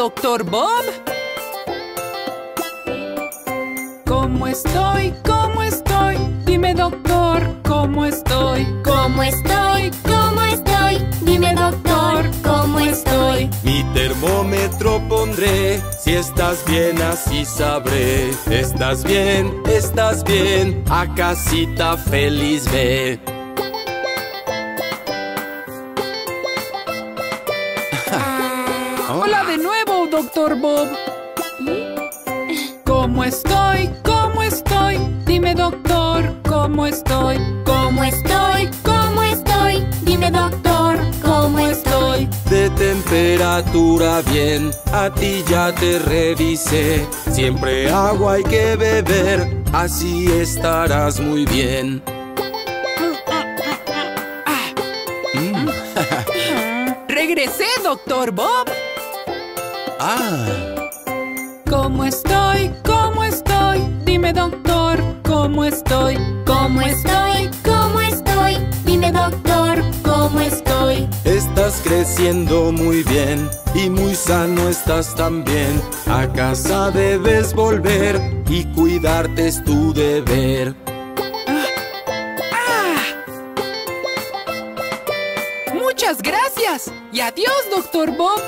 Doctor Bob? ¿Cómo estoy? ¿Cómo estoy? Dime, doctor, ¿cómo estoy? ¿Cómo estoy? ¿Cómo estoy? Dime, doctor, ¿cómo estoy? Mi termómetro pondré, si estás bien así sabré. Estás bien, a casita feliz ve. Hola de nuevo, doctor Bob. ¿Cómo estoy? ¿Cómo estoy? Dime, doctor, ¿cómo estoy? ¿Cómo estoy? ¿Cómo estoy? Dime, doctor, ¿cómo estoy? De temperatura bien, a ti ya te revisé. Siempre agua hay que beber, así estarás muy bien. ¡Regresé, doctor Bob! ¿Cómo estoy? ¿Cómo estoy? Dime, doctor, ¿cómo estoy? ¿Cómo estoy? ¿Cómo estoy? Dime, doctor, ¿cómo estoy? Estás creciendo muy bien y muy sano estás también. A casa debes volver y cuidarte es tu deber. Muchas gracias y adiós, doctor Bob.